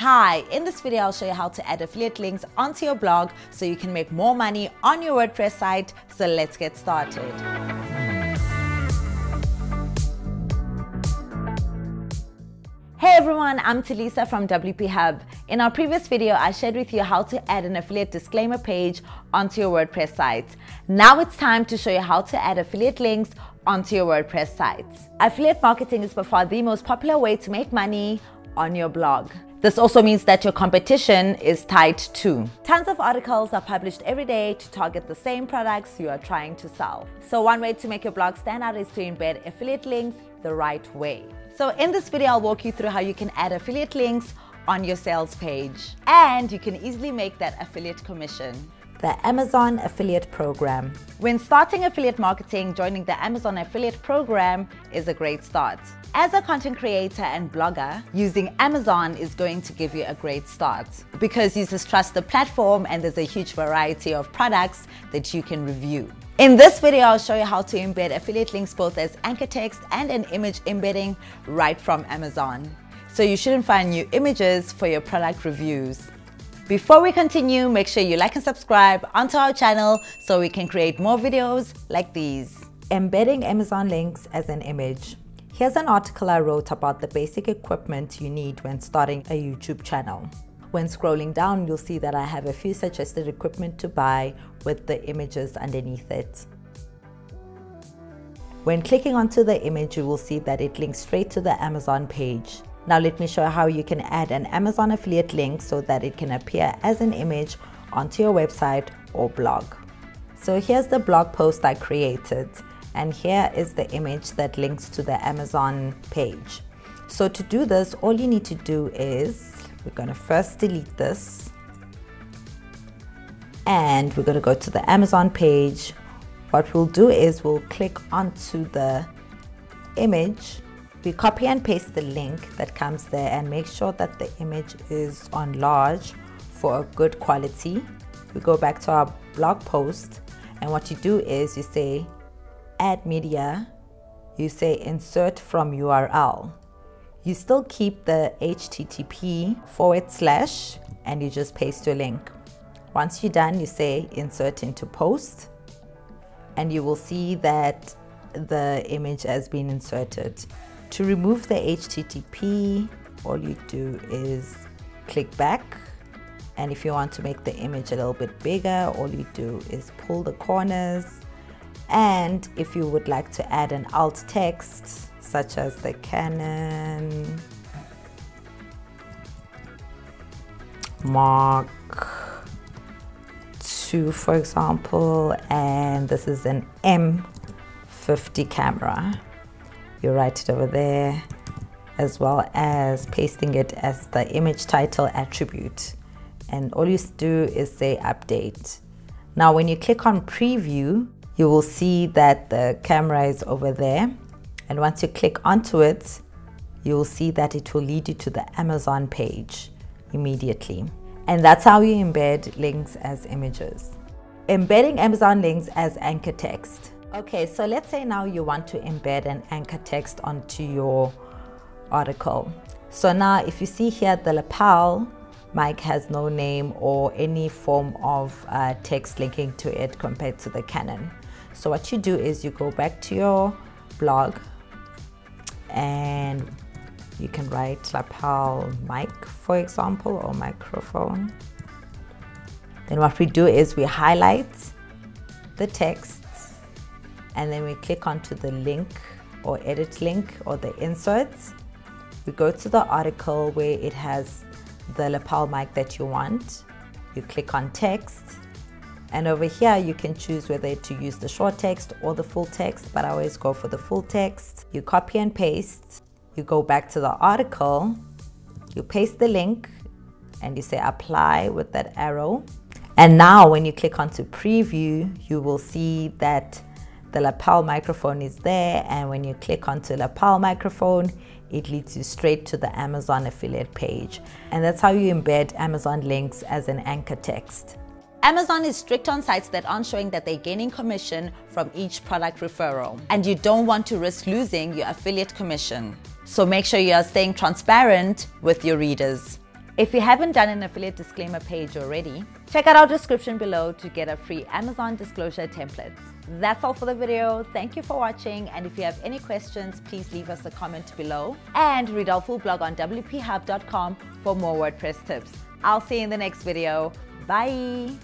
Hi, in this video I'll show you how to add affiliate links onto your blog so you can make more money on your WordPress site. So let's get started. Hey everyone, I'm Talisa from WP Hub. In our previous video, I shared with you how to add an affiliate disclaimer page onto your WordPress site. Now it's time to show you how to add affiliate links onto your WordPress site. Affiliate marketing is by far the most popular way to make money on your blog. This also means that your competition is tight too. Tons of articles are published every day to target the same products you are trying to sell. So one way to make your blog stand out is to embed affiliate links the right way. So in this video, I'll walk you through how you can add affiliate links on your sales page. And you can easily make that affiliate commission. The Amazon Affiliate Program. When starting affiliate marketing, joining the Amazon Affiliate Program is a great start. As a content creator and blogger, using Amazon is going to give you a great start because users trust the platform and there's a huge variety of products that you can review. In this video, I'll show you how to embed affiliate links both as anchor text and an image embedding right from Amazon. So you shouldn't find new images for your product reviews. Before we continue, make sure you like and subscribe onto our channel so we can create more videos like these. Embedding Amazon links as an image. Here's an article I wrote about the basic equipment you need when starting a YouTube channel. When scrolling down, you'll see that I have a few suggested equipment to buy with the images underneath it. When clicking onto the image, you will see that it links straight to the Amazon page. Now let me show you how you can add an Amazon affiliate link so that it can appear as an image onto your website or blog. So here's the blog post I created, and here is the image that links to the Amazon page. So to do this, all you need to do is, we're going to first delete this, and we're going to go to the Amazon page. What we'll do is we'll click onto the image. We copy and paste the link that comes there and make sure that the image is on large for a good quality. We go back to our blog post, and what you do is you say add media, you say insert from URL. You still keep the http// and you just paste your link. Once you're done, you say insert into post, and you will see that the image has been inserted. To remove the HTTP, all you do is click back, and if you want to make the image a little bit bigger, all you do is pull the corners. And if you would like to add an alt text, such as the Canon Mark II, for example, and this is an M50 camera. You write it over there, as well as pasting it as the image title attribute, and all you do is say update. Now when you click on preview, you will see that the camera is over there, and once you click onto it, you will see that it will lead you to the Amazon page immediately. And that's how you embed links as images. Embedding Amazon links as anchor text. Okay, so let's say now you want to embed an anchor text onto your article. So now if you see here at the lapel, Mike has no name or any form of text linking to it compared to the Canon. So what you do is you go back to your blog and you can write lapel mic, for example, or microphone. Then what we do is we highlight the text, and then we click onto the link or edit link or the inserts. We go to the article where it has the lapel mic that you want. You click on text, and over here you can choose whether to use the short text or the full text, but I always go for the full text. You copy and paste, you go back to the article, you paste the link, and you say apply with that arrow. And now when you click onto preview, you will see that the lapel microphone is there, and when you click onto lapel microphone, it leads you straight to the Amazon affiliate page. And that's how you embed Amazon links as an anchor text. Amazon is strict on sites that aren't showing that they're gaining commission from each product referral, and you don't want to risk losing your affiliate commission. So make sure you are staying transparent with your readers. If you haven't done an affiliate disclaimer page already, check out our description below to get a free Amazon disclosure template. That's all for the video. Thank you for watching, and if you have any questions, please leave us a comment below and read our full blog on WP Hub.com for more WordPress tips. I'll see you in the next video. Bye!